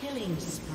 Killing spree.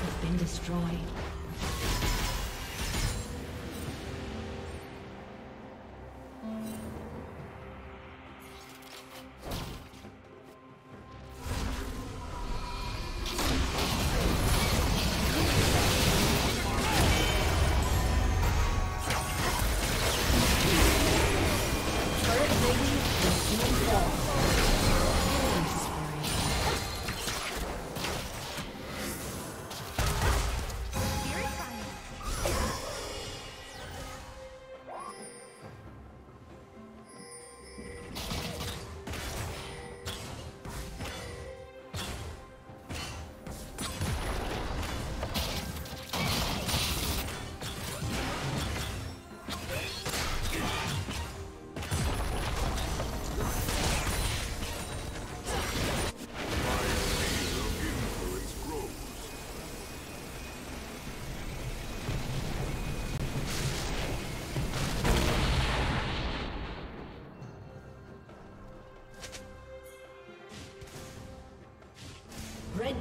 has been destroyed. Red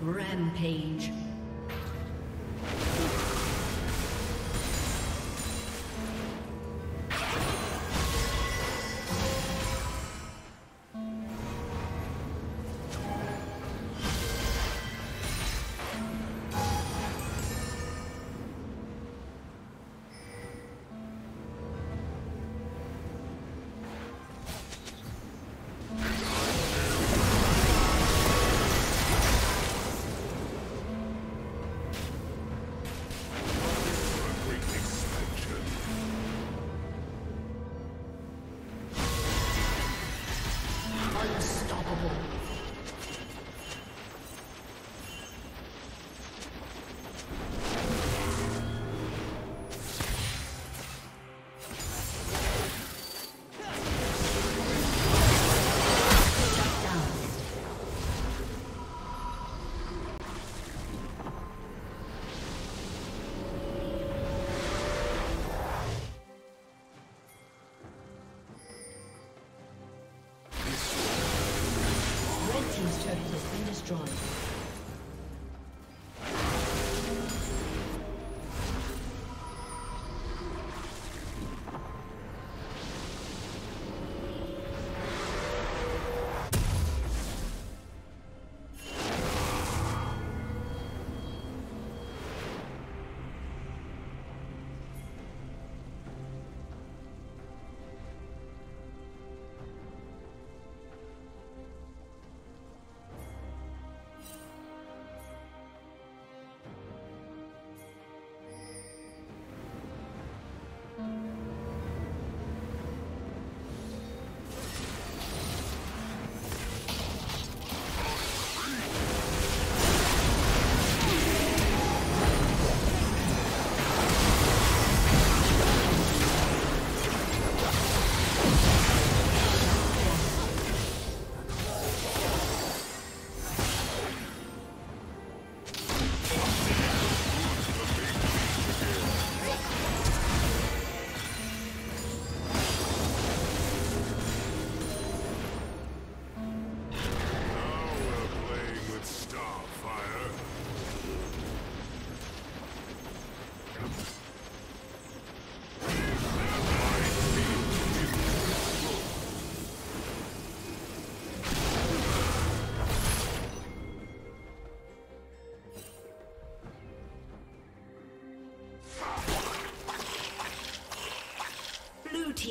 Rampage. Blue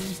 His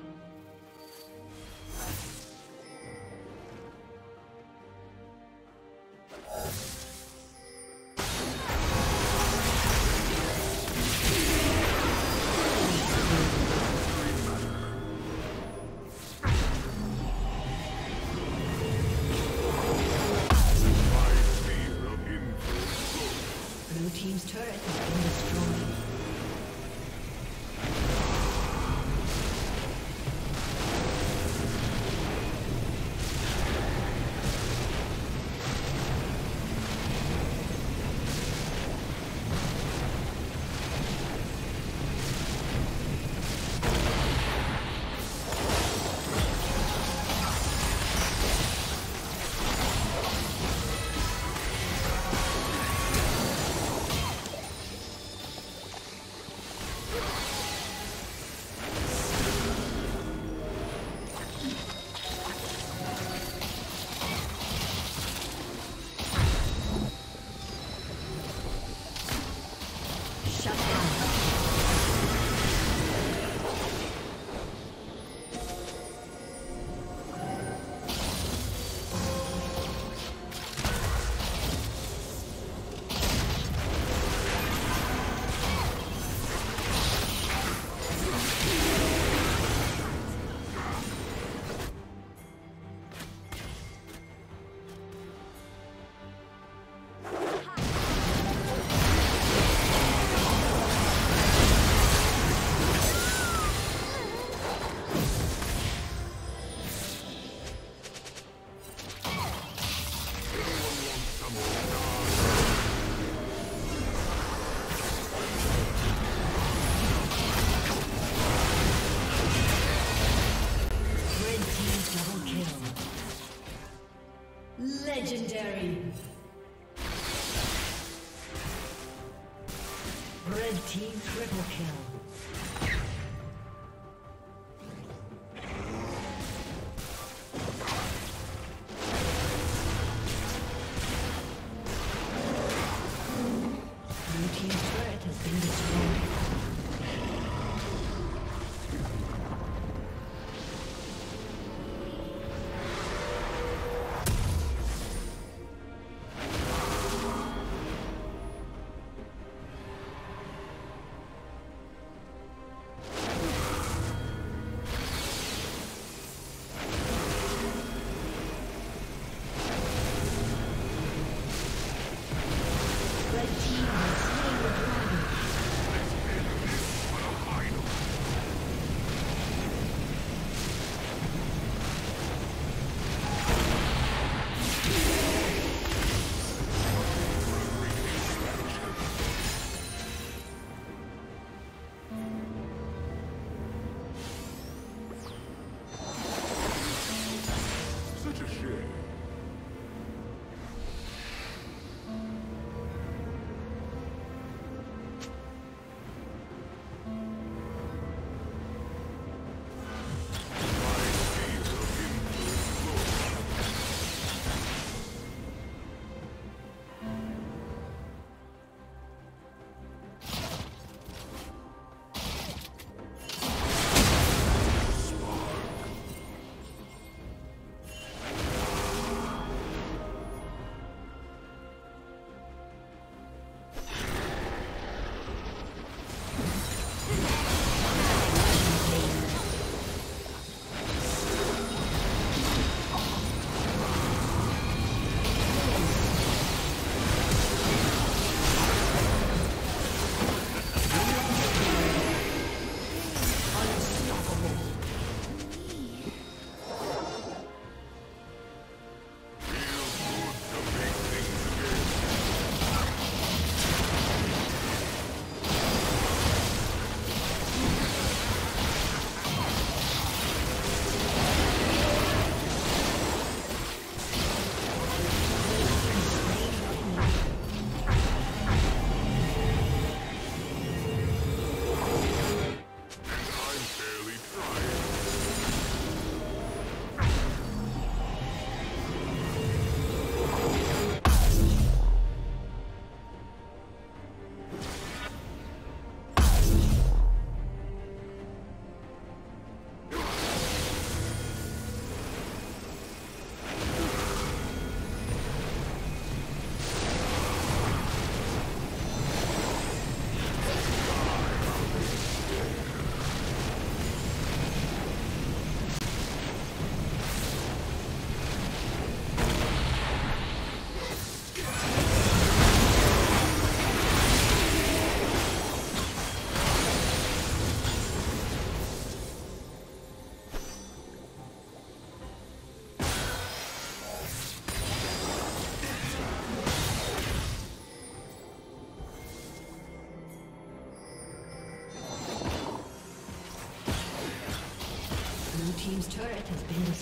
Blue team's turret has been destroyed. Legendary. Red team triple kill. Team's turret has been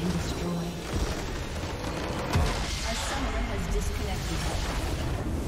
Destroyed. A summoner has disconnected.